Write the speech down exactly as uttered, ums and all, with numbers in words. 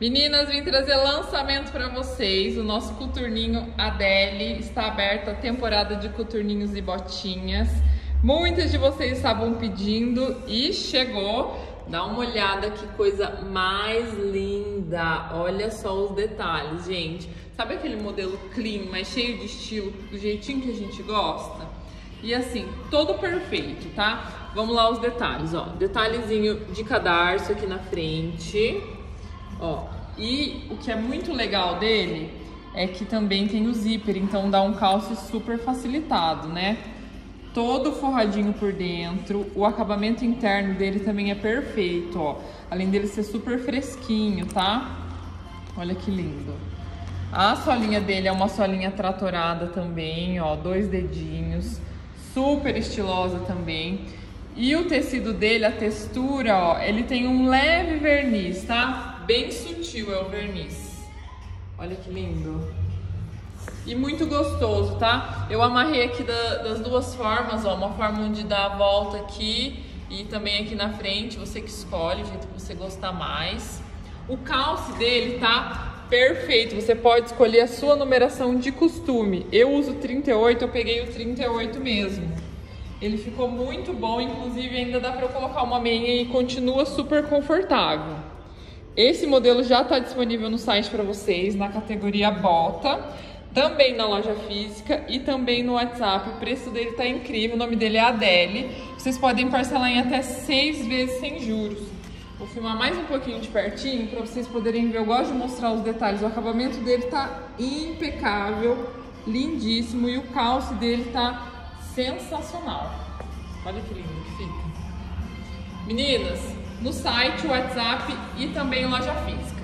Meninas, vim trazer lançamento para vocês. O nosso coturninho Adele está aberto a temporada de coturninhos e botinhas. Muitas de vocês estavam pedindo e chegou. Dá uma olhada que coisa mais linda. Olha só os detalhes, gente. Sabe aquele modelo clean, mas cheio de estilo, do jeitinho que a gente gosta? E assim, todo perfeito, tá? Vamos lá os detalhes, ó. Detalhezinho de cadarço aqui na frente. Ó, e o que é muito legal dele é que também tem o zíper, então dá um calço super facilitado, né? Todo forradinho por dentro, o acabamento interno dele também é perfeito, ó. Além dele ser super fresquinho, tá? Olha que lindo. A solinha dele é uma solinha tratorada também, ó, dois dedinhos, super estilosa também. E o tecido dele, a textura, ó, ele tem um leve verniz, tá? Bem sutil é o verniz. Olha que lindo. E muito gostoso, tá? Eu amarrei aqui da, das duas formas, ó. Uma forma onde dá a volta aqui e também aqui na frente. Você que escolhe, o jeito que você gostar mais. O calce dele tá perfeito. Você pode escolher a sua numeração de costume. Eu uso trinta e oito, eu peguei o trinta e oito mesmo. Ele ficou muito bom, inclusive ainda dá pra eu colocar uma meia e continua super confortável. Esse modelo já está disponível no site para vocês, na categoria bota, também na loja física e também no WhatsApp. O preço dele está incrível, o nome dele é Adele. Vocês podem parcelar em até seis vezes sem juros. Vou filmar mais um pouquinho de pertinho para vocês poderem ver. Eu gosto de mostrar os detalhes. O acabamento dele está impecável, lindíssimo, e o calce dele está sensacional. Olha que lindo que fica. Meninas, no site, WhatsApp e também loja física.